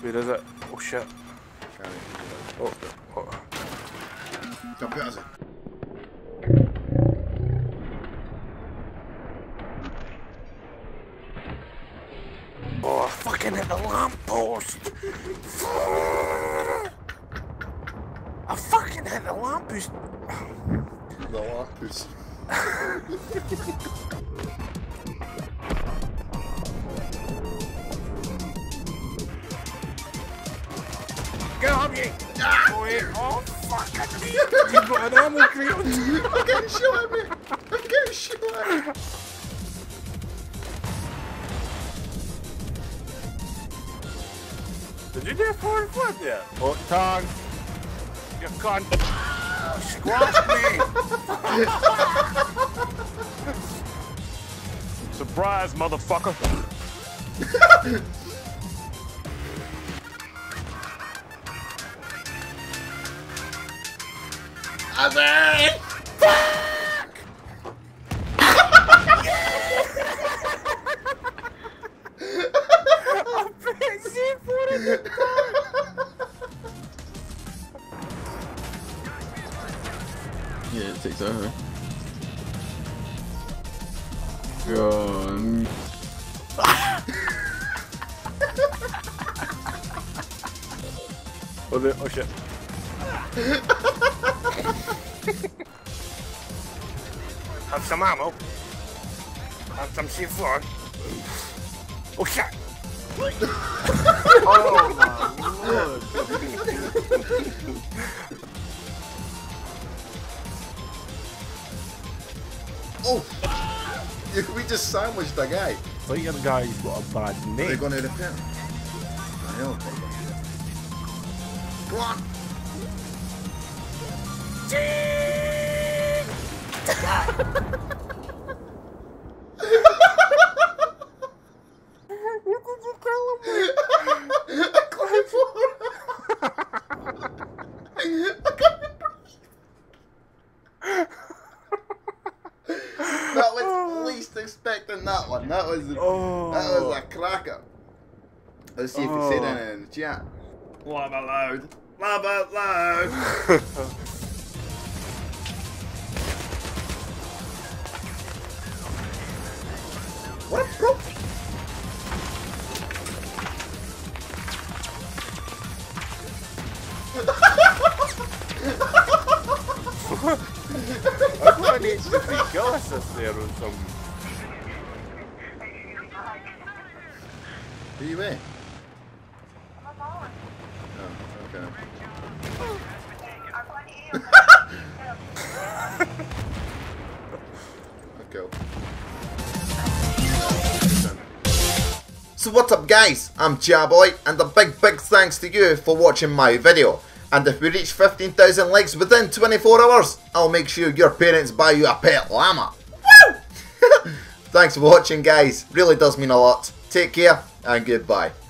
Where is it? Oh shit. Can't even do that. Oh, oh. Computers. Oh, I fucking hit the lamppost! I fucking hit the lamppost! The lamppost. Get up, you! Ah. Oh, yeah. Oh, fuck! You've got an ammo crate on you! I'm getting shot at me! I'm getting shot at me! Did you do a forward flip there? Oh, tongue! You cunt! Squash me! Surprise, motherfucker! I'm there! Fuck! I'm playing C4 in the car! Yeah, it takes over. Gone. Oh, oh shit. Have some ammo. Have some C4. Oh shit! Oh my lord! Oh! We just sandwiched the guy. But your guy's got a bad name. They're gonna repent. I don't think they're gonna. Go on! That was least expecting that one. That was that was a cracker. Let's see if you say that in the chat. Love aloud. Love out loud. What a pro! I'm gonna need to be glasses there or something. Who are you in? I'm a baller. Oh, okay. Okay. So what's up guys, I'm ChaBoy and a big thanks to you for watching my video, and if we reach 15,000 likes within 24 hours, I'll make sure your parents buy you a pet llama. Woo! Thanks for watching guys, really does mean a lot. Take care and goodbye.